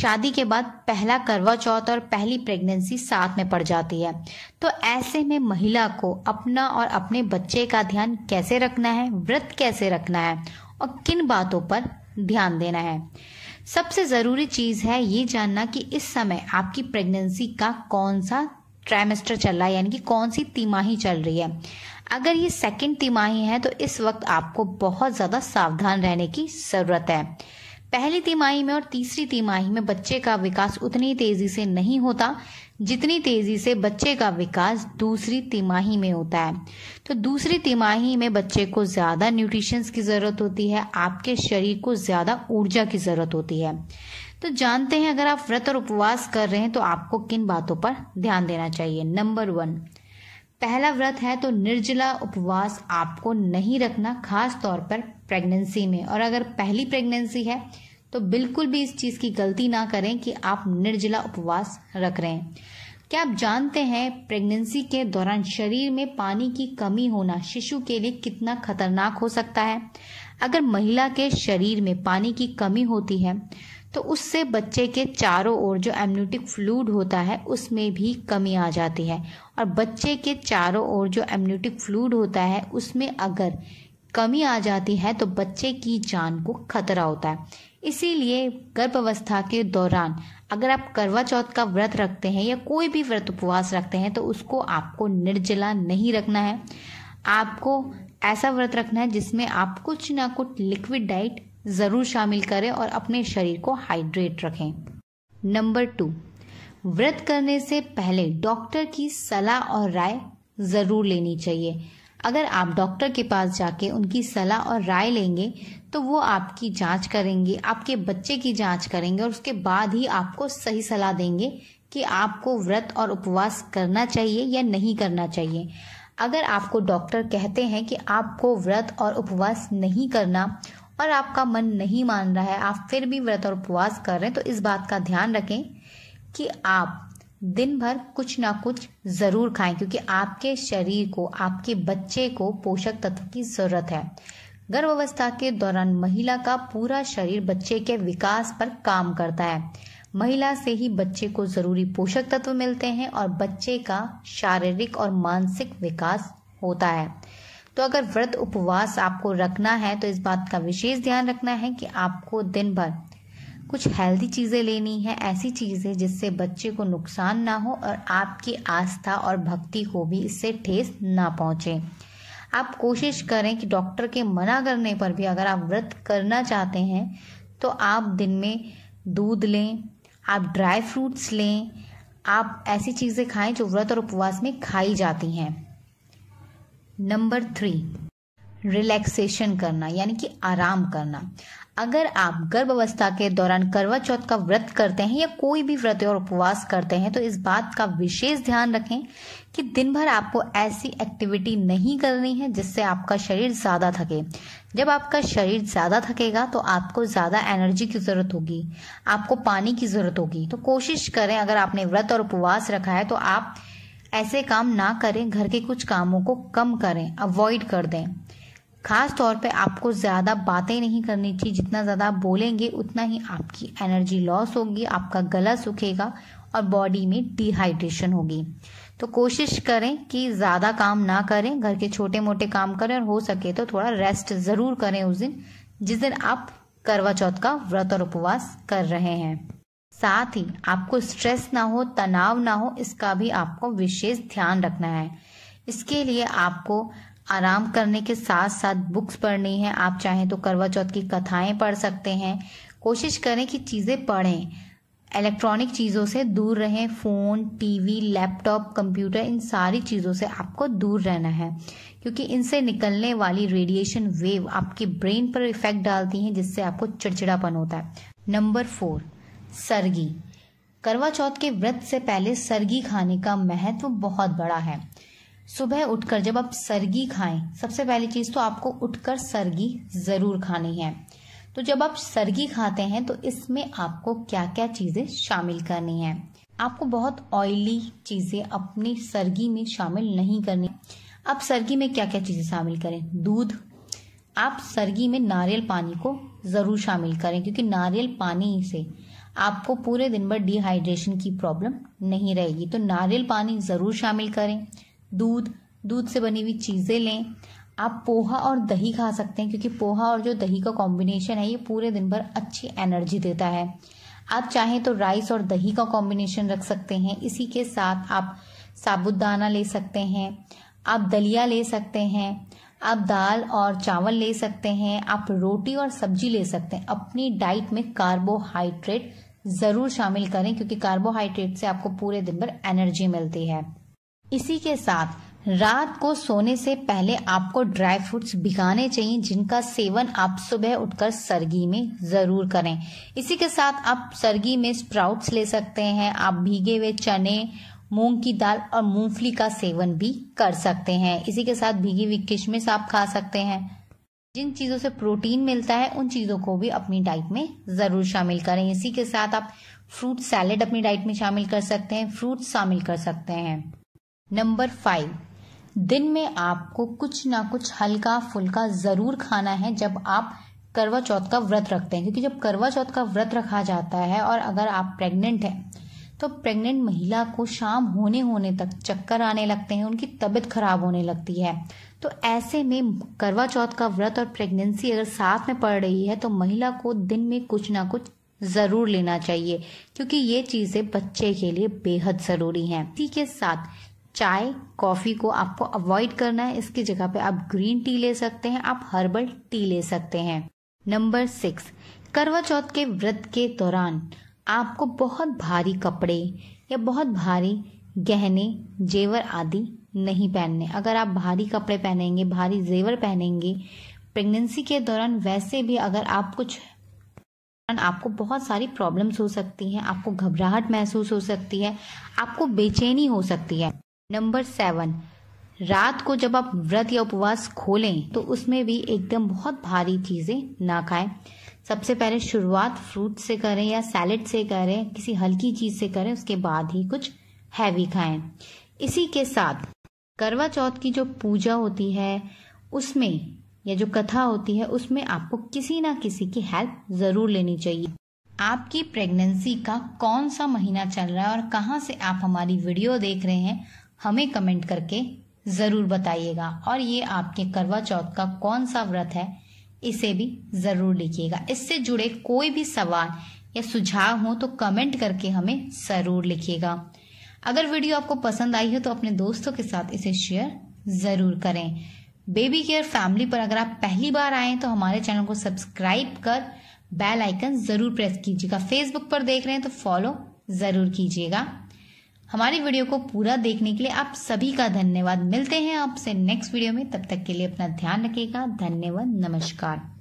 शादी के बाद पहला करवा चौथ और पहली प्रेगनेंसी साथ में पड़ जाती है। तो ऐसे में महिला को अपना और अपने बच्चे का ध्यान कैसे रखना है, व्रत कैसे रखना है और किन बातों पर ध्यान देना है। सबसे जरूरी चीज है ये जानना कि इस समय आपकी प्रेगनेंसी का कौन सा ट्राइमेस्टर चल रहा है, यानी कि कौन सी तिमाही चल रही है। अगर ये सेकंड तिमाही है तो इस वक्त आपको बहुत ज्यादा सावधान रहने की जरूरत है। पहली तिमाही में और तीसरी तिमाही में बच्चे का विकास उतनी तेजी से नहीं होता जितनी तेजी से बच्चे का विकास दूसरी तिमाही में होता है। तो दूसरी तिमाही में बच्चे को ज्यादा न्यूट्रिशंस की जरूरत होती है, आपके शरीर को ज्यादा ऊर्जा की जरूरत होती है। तो जानते हैं अगर आप व्रत और उपवास कर रहे हैं तो आपको किन बातों पर ध्यान देना चाहिए। नंबर 1, पहला व्रत है तो निर्जला उपवास आपको नहीं रखना, खास तौर पर प्रेगनेंसी में। और अगर पहली प्रेगनेंसी है तो बिल्कुल भी इस चीज की गलती ना करें कि आप निर्जला उपवास रख रहे हैं। क्या आप जानते हैं प्रेगनेंसी के दौरान शरीर में पानी की कमी होना शिशु के लिए कितना खतरनाक हो सकता है। अगर महिला के शरीर में पानी की कमी होती है तो उससे बच्चे के चारों ओर जो एमनियोटिक फ्लूइड होता है उसमें भी कमी आ जाती है, और बच्चे के चारों ओर जो एमनियोटिक फ्लूइड होता है उसमें अगर कमी आ जाती है तो बच्चे की जान को खतरा होता है। इसीलिए गर्भावस्था के दौरान अगर आप करवा चौथ का व्रत रखते हैं या कोई भी व्रत उपवास रखते हैं तो उसको आपको निर्जला नहीं रखना है। आपको ऐसा व्रत रखना है जिसमें आप कुछ ना कुछ लिक्विड डाइट जरूर शामिल करें और अपने शरीर को हाइड्रेट रखें। नंबर 2, व्रत करने से पहले डॉक्टर की सलाह और राय जरूर लेनी चाहिए। अगर आप डॉक्टर के पास जाके उनकी सलाह और राय लेंगे तो वो आपकी जांच करेंगे, आपके बच्चे की जांच करेंगे और उसके बाद ही आपको सही सलाह देंगे कि आपको व्रत और उपवास करना चाहिए या नहीं करना चाहिए। अगर आपको डॉक्टर कहते हैं कि आपको व्रत और उपवास नहीं करना और आपका मन नहीं मान रहा है, आप फिर भी व्रत और उपवास कर रहे हैं, तो इस बात का ध्यान रखें कि आप दिन भर कुछ ना कुछ जरूर खाएं, क्योंकि आपके शरीर को, आपके बच्चे को पोषक तत्व की जरूरत है। गर्भावस्था के दौरान महिला का पूरा शरीर बच्चे के विकास पर काम करता है। महिला से ही बच्चे को जरूरी पोषक तत्व मिलते हैं और बच्चे का शारीरिक और मानसिक विकास होता है। तो अगर व्रत उपवास आपको रखना है तो इस बात का विशेष ध्यान रखना है कि आपको दिन भर कुछ हेल्दी चीजें लेनी है, ऐसी चीजें जिससे बच्चे को नुकसान ना हो और आपकी आस्था और भक्ति को भी इससे ठेस ना पहुंचे। आप कोशिश करें कि डॉक्टर के मना करने पर भी अगर आप व्रत करना चाहते हैं तो आप दिन में दूध लें, आप ड्राई फ्रूट्स लें, आप ऐसी चीजें खाएं जो व्रत और उपवास में खाई जाती हैं। नंबर 3, रिलैक्सेशन करना, यानी कि आराम करना। अगर आप गर्भावस्था के दौरान करवा चौथ का व्रत करते हैं या कोई भी व्रत और उपवास करते हैं तो इस बात का विशेष ध्यान रखें कि दिन भर आपको ऐसी एक्टिविटी नहीं करनी है जिससे आपका शरीर ज्यादा थके। जब आपका शरीर ज्यादा थकेगा तो आपको ज्यादा एनर्जी की जरूरत होगी, आपको पानी की जरूरत होगी। तो कोशिश करें अगर आपने व्रत और उपवास रखा है तो आप ऐसे काम ना करें, घर के कुछ कामों को कम करें, अवॉइड कर दें। खास तौर पे आपको ज़्यादा बातें नहीं करनी चाहिए, जितना ज़्यादा आप बोलेंगे उतना ही आपकी एनर्जी लॉस होगी, आपका गला सूखेगा और बॉडी में डिहाइड्रेशन होगी। तो कोशिश करें कि ज़्यादा काम ना करें, घर के छोटे मोटे काम करें और हो सके तो थोड़ा रेस्ट ज़रूर करें उस दिन जिस दिन आप करवा चौथ का व्रत और उपवास कर रहे हैं। साथ ही आपको स्ट्रेस ना हो, तनाव ना हो, इसका भी आपको विशेष ध्यान रखना है। इसके लिए आपको आराम करने के साथ साथ बुक्स पढ़नी है। आप चाहें तो करवा चौथ की कथाएं पढ़ सकते हैं। कोशिश करें कि चीज़ें पढ़ें, इलेक्ट्रॉनिक चीज़ों से दूर रहें। फ़ोन, टीवी, लैपटॉप, कंप्यूटर, इन सारी चीज़ों से आपको दूर रहना है क्योंकि इनसे निकलने वाली रेडिएशन वेव आपके ब्रेन पर इफेक्ट डालती हैं जिससे आपको चिड़चिड़ापन होता है। नंबर 4, सरगी। करवा चौथ के व्रत से पहले सरगी खाने का महत्व बहुत बड़ा है। सुबह उठकर जब आप सरगी खाएं, सबसे पहली चीज तो आपको उठकर सरगी जरूर खानी है। तो जब आप सरगी खाते हैं तो इसमें आपको क्या क्या चीजें शामिल करनी है। आपको बहुत ऑयली चीजें अपनी सरगी में शामिल नहीं करनी। आप सरगी में क्या क्या चीजें शामिल करें? दूध, आप सरगी में नारियल पानी को जरूर शामिल करें क्योंकि नारियल पानी से आपको पूरे दिन भर डिहाइड्रेशन की प्रॉब्लम नहीं रहेगी। तो नारियल पानी ज़रूर शामिल करें, दूध से बनी हुई चीज़ें लें। आप पोहा और दही खा सकते हैं क्योंकि पोहा और जो दही का कॉम्बिनेशन है ये पूरे दिन भर अच्छी एनर्जी देता है। आप चाहें तो राइस और दही का कॉम्बिनेशन रख सकते हैं। इसी के साथ आप साबुदाना ले सकते हैं, आप दलिया ले सकते हैं, आप दाल और चावल ले सकते हैं, आप रोटी और सब्जी ले सकते हैं। अपनी डाइट में कार्बोहाइड्रेट ज़रूर शामिल करें क्योंकि कार्बोहाइड्रेट से आपको पूरे दिन भर एनर्जी मिलती है। इसी के साथ रात को सोने से पहले आपको ड्राई फ्रूट्स भिगाने चाहिए जिनका सेवन आप सुबह उठकर सर्गी में ज़रूर करें। इसी के साथ आप सर्गी में स्प्राउट्स ले सकते हैं, आप भीगे हुए चने, मूंग की दाल और मूंगफली का सेवन भी कर सकते हैं। इसी के साथ भीगी हुई किशमिश आप खा सकते हैं। जिन चीज़ों से प्रोटीन मिलता है उन चीज़ों को भी अपनी डाइट में ज़रूर शामिल करें। इसी के साथ आप फ्रूट सैलेड अपनी डाइट में शामिल कर सकते हैं, फ्रूट्स शामिल कर सकते हैं। नंबर 5, दिन में आपको कुछ ना कुछ हल्का फुल्का ज़रूर खाना है जब आप करवा चौथ का व्रत रखते हैं, क्योंकि जब करवा चौथ का व्रत रखा जाता है और अगर आप प्रेग्नेंट हैं तो प्रेग्नेंट महिला को शाम होने तक चक्कर आने लगते हैं, उनकी तबीयत खराब होने लगती है। तो ऐसे में करवा चौथ का व्रत और प्रेगनेंसी अगर साथ में पड़ रही है तो महिला को दिन में कुछ ना कुछ ज़रूर लेना चाहिए क्योंकि ये चीज़ें बच्चे के लिए बेहद ज़रूरी हैं। इसी के साथ चाय कॉफ़ी को आपको अवॉइड करना है, इसकी जगह पे आप ग्रीन टी ले सकते हैं, आप हर्बल टी ले सकते हैं। नंबर 6, करवा चौथ के व्रत के दौरान आपको बहुत भारी कपड़े या बहुत भारी गहने जेवर आदि नहीं पहनने। अगर आप भारी कपड़े पहनेंगे, भारी जेवर पहनेंगे प्रेगनेंसी के दौरान, वैसे भी अगर आप कुछ आपको बहुत सारी प्रॉब्लम्स हो सकती हैं, आपको घबराहट महसूस हो सकती है, आपको बेचैनी हो सकती है। नंबर 7, रात को जब आप व्रत या उपवास खोलें तो उसमें भी एकदम बहुत भारी चीज़ें ना खाएं। सबसे पहले शुरुआत फ्रूट से करें या सैलेड से करें, किसी हल्की चीज़ से करें, उसके बाद ही कुछ हैवी खाएं। इसी के साथ करवा चौथ की जो पूजा होती है उसमें या जो कथा होती है उसमें आपको किसी ना किसी की हेल्प ज़रूर लेनी चाहिए। आपकी प्रेगनेंसी का कौन सा महीना चल रहा है और कहाँ से आप हमारी वीडियो देख रहे हैं हमें कमेंट करके ज़रूर बताइएगा, और ये आपके करवा चौथ का कौन सा व्रत है इसे भी ज़रूर लिखिएगा। इससे जुड़े कोई भी सवाल या सुझाव हो तो कमेंट करके हमें ज़रूर लिखिएगा। अगर वीडियो आपको पसंद आई हो तो अपने दोस्तों के साथ इसे शेयर ज़रूर करें। बेबी केयर फैमिली पर अगर आप पहली बार आएँ तो हमारे चैनल को सब्सक्राइब कर बेल आइकन ज़रूर प्रेस कीजिएगा। फेसबुक पर देख रहे हैं तो फॉलो ज़रूर कीजिएगा। हमारी वीडियो को पूरा देखने के लिए आप सभी का धन्यवाद। मिलते हैं आपसे नेक्स्ट वीडियो में, तब तक के लिए अपना ध्यान रखिएगा। धन्यवाद, नमस्कार।